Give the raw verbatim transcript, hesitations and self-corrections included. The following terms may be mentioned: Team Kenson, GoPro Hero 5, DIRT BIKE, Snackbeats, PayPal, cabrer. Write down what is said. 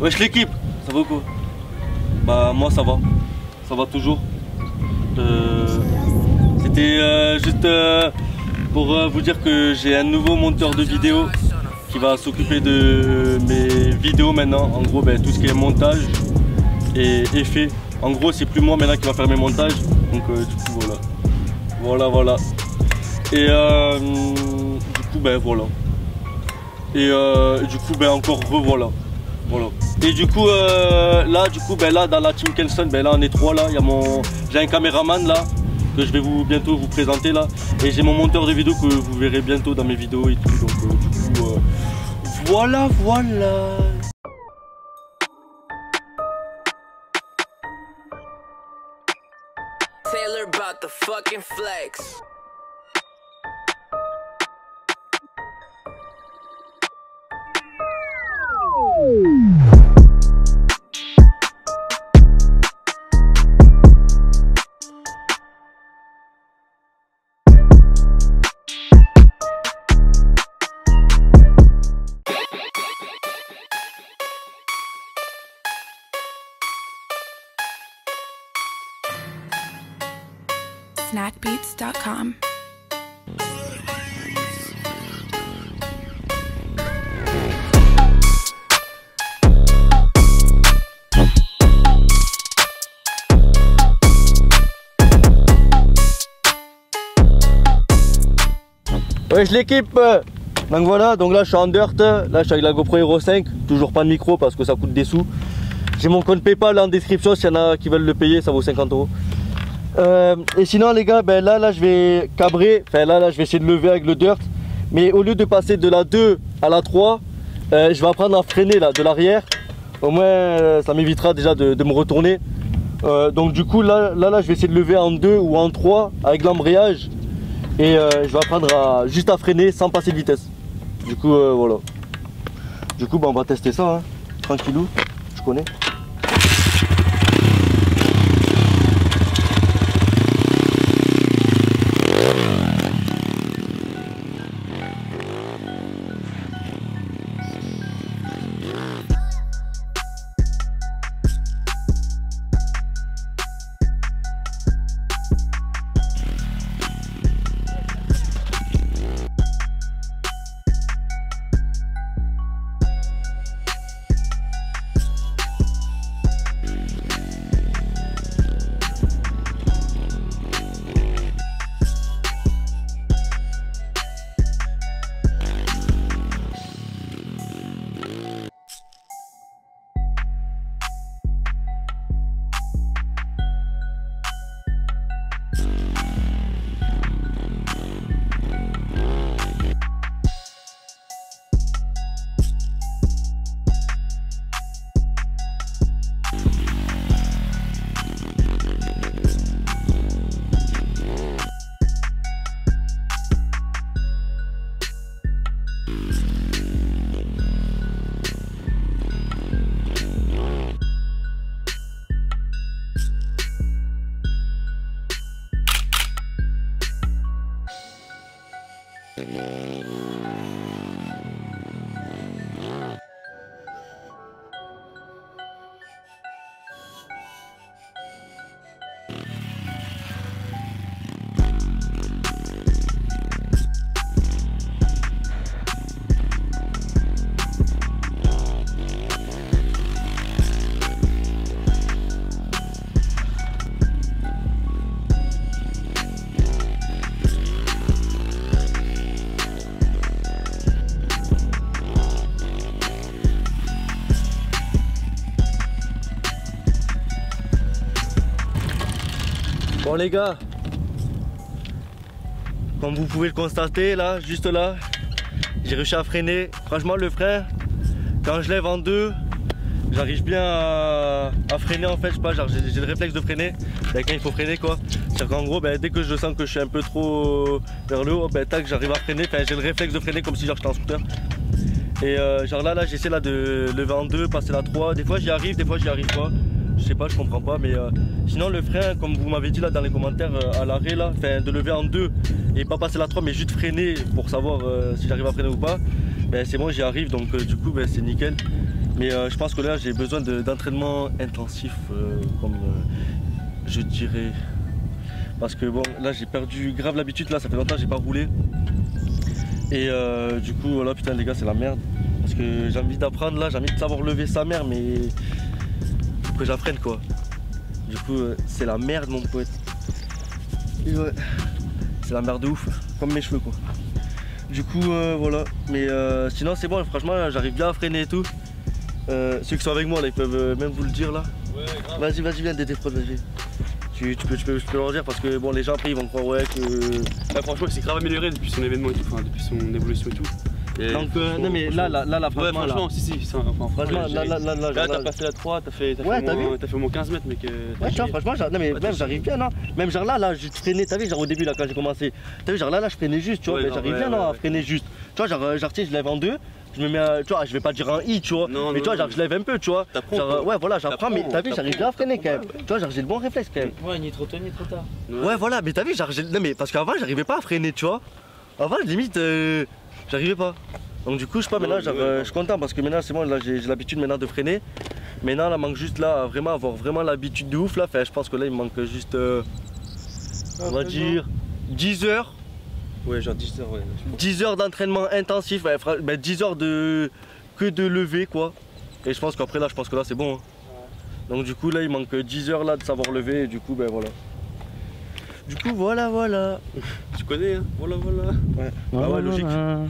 Wesh l'équipe, ça va quoi? Bah moi ça va, ça va toujours. Euh, C'était euh, juste euh, pour euh, vous dire que j'ai un nouveau monteur de vidéo qui va s'occuper de mes vidéos maintenant. En gros, ben, tout ce qui est montage et effet. En gros, c'est plus moi maintenant qui va faire mes montages. Donc euh, du coup voilà, voilà voilà. Et euh, du coup ben voilà. Et euh, du coup ben encore revoilà. Voilà. Et du coup euh, là du coup ben là dans la team Kenson, ben là on est trois là, il y a mon j'ai un caméraman là que je vais vous bientôt vous présenter là, et j'ai mon monteur de vidéo que vous verrez bientôt dans mes vidéos et tout. Donc euh, du coup euh, voilà voilà. Taylor bought the fucking flex. Snackbeats dot com. Wesh l'équipe! Donc voilà, donc là je suis en dirt, là je suis avec la GoPro Hero cinq, toujours pas de micro parce que ça coûte des sous. J'ai mon compte PayPal en description s'il y en a qui veulent le payer, ça vaut cinquante euros. Euh, et sinon les gars, ben là là je vais cabrer, enfin là là je vais essayer de lever avec le dirt, mais au lieu de passer de la deux à la trois, euh, je vais apprendre à freiner là de l'arrière, au moins euh, ça m'évitera déjà de, de me retourner. Euh, donc du coup là, là là je vais essayer de lever en deux ou en trois avec l'embrayage, et euh, je vais apprendre à, juste à freiner sans passer de vitesse. Du coup euh, voilà, du coup ben, on va tester ça hein. Tranquillou, je connais. Bon les gars, comme vous pouvez le constater là, juste là, j'ai réussi à freiner. Franchement le frein, quand je lève en deux, j'arrive bien à, à freiner en fait, je sais pas, j'ai le réflexe de freiner, ben, quand il faut freiner quoi. C'est-à-dire qu'en gros, ben, dès que je sens que je suis un peu trop vers le haut, ben, tac, j'arrive à freiner, enfin, j'ai le réflexe de freiner comme si genre j'étais en scooter. Et euh, genre là, là j'essaie là de lever en deux, passer la trois, des fois j'y arrive, des fois j'y arrive pas. Je sais pas, je comprends pas, mais euh, sinon le frein, comme vous m'avez dit là dans les commentaires euh, à l'arrêt là, enfin de lever en deux et pas passer la trois, mais juste freiner pour savoir euh, si j'arrive à freiner ou pas, ben c'est bon, j'y arrive, donc euh, du coup ben, c'est nickel. Mais euh, je pense que là j'ai besoin d'entraînement de, intensif, euh, comme euh, je dirais. Parce que bon, là j'ai perdu grave l'habitude, là ça fait longtemps que j'ai pas roulé. Et euh, du coup voilà, putain les gars, c'est la merde. Parce que j'ai envie d'apprendre là, j'ai envie de savoir lever sa mère, mais faut que j'apprenne quoi. Du coup euh, c'est la merde mon pote. Ouais. C'est la merde de ouf, comme mes cheveux quoi. Du coup euh, voilà, mais euh, sinon c'est bon, franchement j'arrive bien à freiner et tout. Euh, ceux qui sont avec moi là, ils peuvent même vous le dire là. Ouais, vas-y, vas-y, viens d'être prod, vas-y. Tu, tu, peux, tu, peux, tu peux leur dire, parce que bon, les gens après ils vont croire ouais que... Bah, franchement il s'est grave amélioré depuis son événement et tout, enfin, depuis son évolution et tout. Et donc euh, non mais là, là, là, là, franchement, ouais, franchement là. si si, ça, enfin, franchement, là, là, là, là, là t'as passé la trois, t'as fait, ouais, fait, moins, fait au moins quinze mètres mec. Ouais tiens, franchement, non mais ouais, même j'arrive bien là, même genre là, là, je freinais, t'as vu genre au début là quand j'ai commencé, t'as vu genre là, là, je freinais juste, tu vois, ouais, mais j'arrive bien ouais, là ouais. à freiner juste. Tu vois, genre, genre tu sais, je lève en deux. Je me mets à, tu vois, je vais pas dire un i, tu vois, non, mais tu vois, genre je lève un peu, tu vois. Genre, ouais, voilà, j'apprends, mais t'as vu, j'arrive bien à freiner quand même. Tu vois, genre j'ai le bon réflexe quand même. Ouais, ni trop tôt, ni trop tard. Ouais, ouais voilà, mais t'as vu, genre, non, mais parce qu'avant, j'arrivais pas à freiner, tu vois. Avant, limite, euh, j'arrivais pas. Donc, du coup, je sais pas, maintenant, ouais, genre, ouais, ouais. je suis content parce que maintenant, c'est bon, là, j'ai l'habitude maintenant de freiner. Maintenant, là, manque juste là, à vraiment avoir vraiment l'habitude de ouf, là. Fait, je pense que là, il me manque juste, euh, on va dire, dix heures. Ouais, genre dix heures, ouais. dix heures d'entraînement intensif, bah, bah, dix heures de... que de lever quoi. Et je pense qu'après là, je pense que là c'est bon. Hein. Ouais. Donc du coup là, il manque dix heures là de savoir lever et du coup, ben bah, voilà. Du coup, voilà, voilà. Tu connais, hein. Voilà, voilà. Ouais, bah, ouais, logique.